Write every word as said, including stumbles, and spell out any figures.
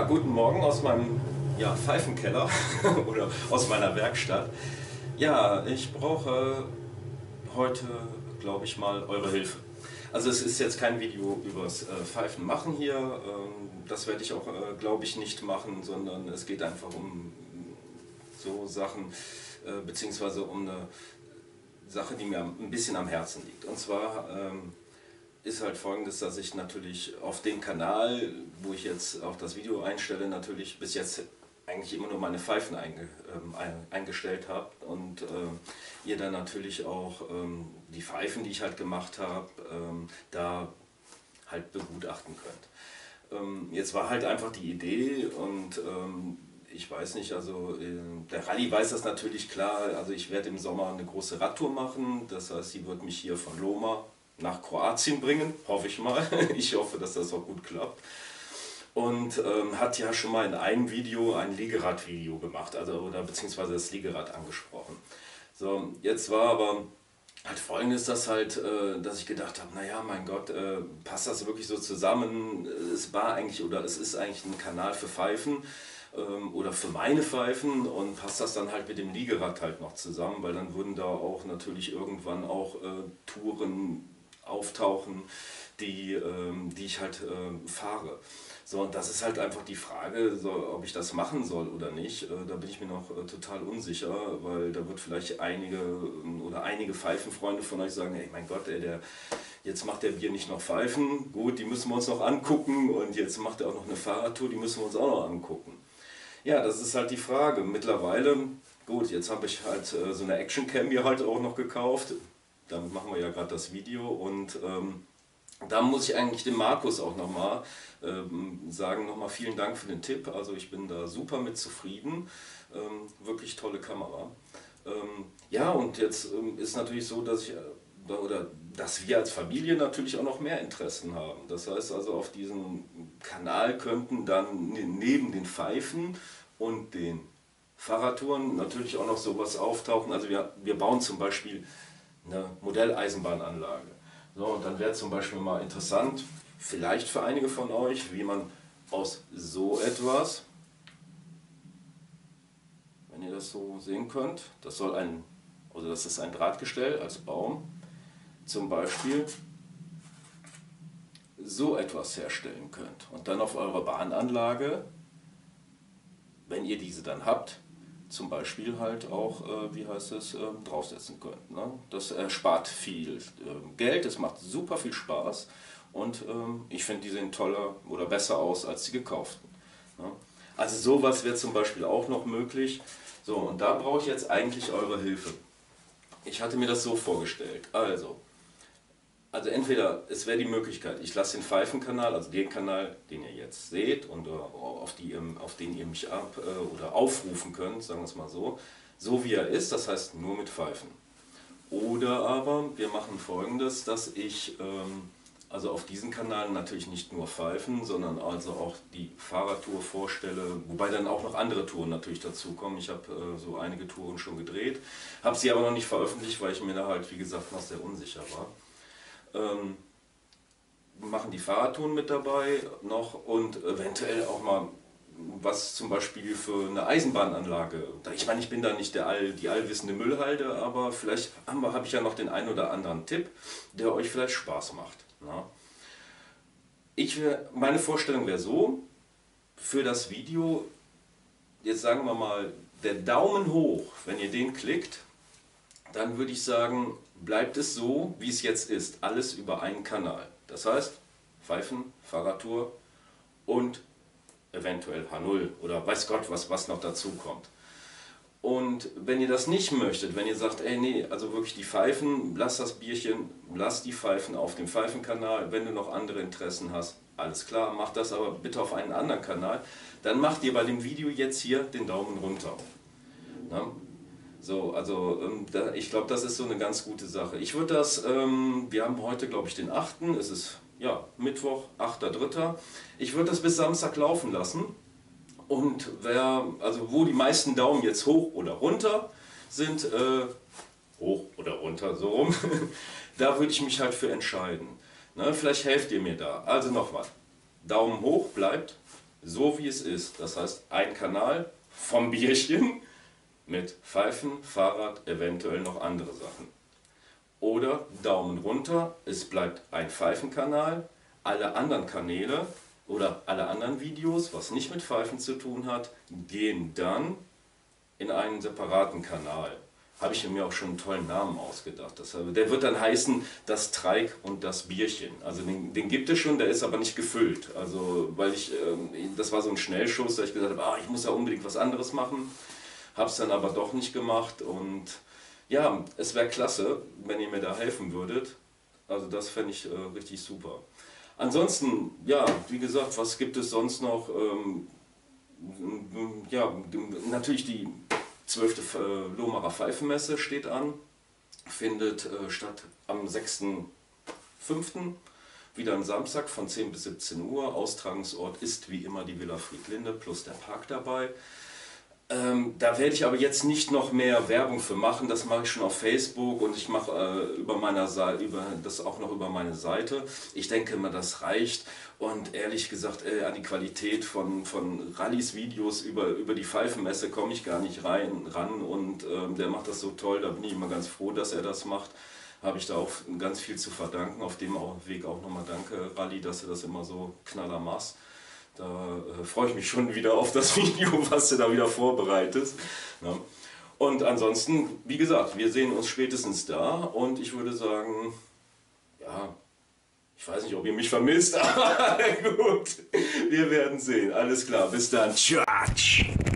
Ja, guten Morgen aus meinem ja, Pfeifenkeller oder aus meiner Werkstatt. Ja, ich brauche heute, glaube ich mal, eure Hilfe. Also es ist jetzt kein Video übers äh, Pfeifen machen hier, ähm, das werde ich auch, äh, glaube ich, nicht machen, sondern es geht einfach um so Sachen, äh, beziehungsweise um eine Sache, die mir ein bisschen am Herzen liegt. Und zwar ähm, ist halt folgendes, dass ich natürlich auf dem Kanal, wo ich jetzt auch das Video einstelle, natürlich bis jetzt eigentlich immer nur meine Pfeifen einge, ähm, eingestellt habe und äh, ihr dann natürlich auch ähm, die Pfeifen, die ich halt gemacht habe, ähm, da halt begutachten könnt. Ähm, jetzt war halt einfach die Idee und ähm, ich weiß nicht, also äh, der Rally weiß das natürlich klar, also ich werde im Sommer eine große Radtour machen, das heißt, sie wird mich hier von Loma nach Kroatien bringen, hoffe ich mal. Ich hoffe, dass das auch gut klappt. Und ähm, hat ja schon mal in einem Video ein Liegerad-Video gemacht, also oder beziehungsweise das Liegerad angesprochen. So, jetzt war aber halt folgendes, dass halt, äh, dass ich gedacht habe, naja, mein Gott, äh, passt das wirklich so zusammen? Es war eigentlich oder es ist eigentlich ein Kanal für Pfeifen ähm, oder für meine Pfeifen und passt das dann halt mit dem Liegerad halt noch zusammen, weil dann würden da auch natürlich irgendwann auch äh, Touren auftauchen, die, ähm, die ich halt äh, fahre. So, und das ist halt einfach die Frage, so, ob ich das machen soll oder nicht. Äh, da bin ich mir noch äh, total unsicher, weil da wird vielleicht einige oder einige Pfeifenfreunde von euch sagen, ey, mein Gott, ey, der, jetzt macht der Bier nicht noch Pfeifen, gut, die müssen wir uns noch angucken und jetzt macht er auch noch eine Fahrradtour, die müssen wir uns auch noch angucken. Ja, das ist halt die Frage. Mittlerweile, gut, jetzt habe ich halt äh, so eine Action-Cam hier halt auch noch gekauft. Damit machen wir ja gerade das Video und ähm, da muss ich eigentlich dem Markus auch nochmal ähm, sagen, nochmal vielen Dank für den Tipp, also ich bin da super mit zufrieden, ähm, wirklich tolle Kamera. Ähm, ja, und jetzt ähm, ist natürlich so, dass ich, äh, oder dass wir als Familie natürlich auch noch mehr Interessen haben. Das heißt also, auf diesem Kanal könnten dann neben den Pfeifen und den Fahrradtouren natürlich auch noch sowas auftauchen. Also wir, wir bauen zum Beispiel eine Modelleisenbahnanlage. So, und dann wäre zum Beispiel mal interessant, vielleicht für einige von euch, wie man aus so etwas, wenn ihr das so sehen könnt, das soll ein, also das ist ein Drahtgestell als Baum, zum Beispiel so etwas herstellen könnt. Und dann auf eurer Bahnanlage, wenn ihr diese dann habt, zum Beispiel halt auch, äh, wie heißt es, äh, draufsetzen könnt. Ne? Das erspart äh, viel äh, Geld, es macht super viel Spaß und ähm, ich finde, die sehen toller oder besser aus als die gekauften. Ne? Also sowas wäre zum Beispiel auch noch möglich. So, und da brauche ich jetzt eigentlich eure Hilfe. Ich hatte mir das so vorgestellt. Also, also entweder es wäre die Möglichkeit, ich lasse den Pfeifenkanal, also den Kanal, den ihr jetzt seht und auf, die, auf den ihr mich ab oder aufrufen könnt, sagen wir es mal so, so wie er ist, das heißt nur mit Pfeifen. Oder aber wir machen Folgendes, dass ich also auf diesen Kanal natürlich nicht nur Pfeifen, sondern also auch die Fahrradtour vorstelle, wobei dann auch noch andere Touren natürlich dazukommen. Ich habe so einige Touren schon gedreht, habe sie aber noch nicht veröffentlicht, weil ich mir da halt, wie gesagt, noch sehr unsicher war. Ähm, machen die Fahrradtouren mit dabei noch und eventuell auch mal was zum Beispiel für eine Eisenbahnanlage. Ich meine, ich bin da nicht der all, die allwissende Müllhalde, aber vielleicht habe hab ich ja noch den einen oder anderen Tipp, der euch vielleicht Spaß macht. Na? Ich, meine Vorstellung wäre so, für das Video, jetzt sagen wir mal, der Daumen hoch, wenn ihr den klickt, dann würde ich sagen, bleibt es so, wie es jetzt ist. Alles über einen Kanal. Das heißt, Pfeifen, Fahrradtour und eventuell H null oder weiß Gott, was, was noch dazu kommt. Und wenn ihr das nicht möchtet, wenn ihr sagt, ey nee, also wirklich die Pfeifen, lass das Bierchen, lass die Pfeifen auf dem Pfeifenkanal, wenn du noch andere Interessen hast, alles klar, mach das aber bitte auf einen anderen Kanal, dann macht ihr bei dem Video jetzt hier den Daumen runter. Na? So, also ähm, da, ich glaube, das ist so eine ganz gute Sache. Ich würde das, ähm, wir haben heute, glaube ich, den achten Es ist, ja, Mittwoch, achter dritter Ich würde das bis Samstag laufen lassen. Und wer, also wo die meisten Daumen jetzt hoch oder runter sind, äh, hoch oder runter, so rum, da würde ich mich halt für entscheiden. Ne, vielleicht helft ihr mir da. Also nochmal, Daumen hoch bleibt, so wie es ist. Das heißt, ein Kanal vom Bierchen mit Pfeifen, Fahrrad, eventuell noch andere Sachen. Oder Daumen runter, es bleibt ein Pfeifenkanal, alle anderen Kanäle oder alle anderen Videos, was nicht mit Pfeifen zu tun hat, gehen dann in einen separaten Kanal. Habe ich mir auch schon einen tollen Namen ausgedacht. Das, der wird dann heißen, das Treik und das Bierchen. Also den, den gibt es schon, der ist aber nicht gefüllt. Also, weil ich, das war so ein Schnellschuss, da ich gesagt habe, ah, ich muss ja unbedingt was anderes machen. Habe es dann aber doch nicht gemacht. Und ja, es wäre klasse, wenn ihr mir da helfen würdet. Also das fände ich äh, richtig super. Ansonsten, ja, wie gesagt, was gibt es sonst noch? Ähm, ja, natürlich die zwölfte Lohmacher Pfeifenmesse steht an, findet äh, statt am sechsten fünften wieder am Samstag von zehn bis siebzehn Uhr. Austragungsort ist wie immer die Villa Friedlinde plus der Park dabei. Ähm, da werde ich aber jetzt nicht noch mehr Werbung für machen, das mache ich schon auf Facebook und ich mache äh, über meiner Seite, über, das auch noch über meine Seite. Ich denke immer, das reicht. Und ehrlich gesagt, äh, an die Qualität von, von Rallys Videos über, über die Pfeifenmesse komme ich gar nicht rein, ran und ähm, der macht das so toll, da bin ich immer ganz froh, dass er das macht. Habe ich da auch ganz viel zu verdanken, auf dem Weg auch nochmal danke Rally, dass du das immer so knaller machst. Da äh, freue ich mich schon wieder auf das Video, was du da wieder vorbereitest. Ja. Und ansonsten, wie gesagt, wir sehen uns spätestens da und ich würde sagen, ja... Ich weiß nicht, ob ihr mich vermisst, aber gut, wir werden sehen. Alles klar, bis dann. Tschüss.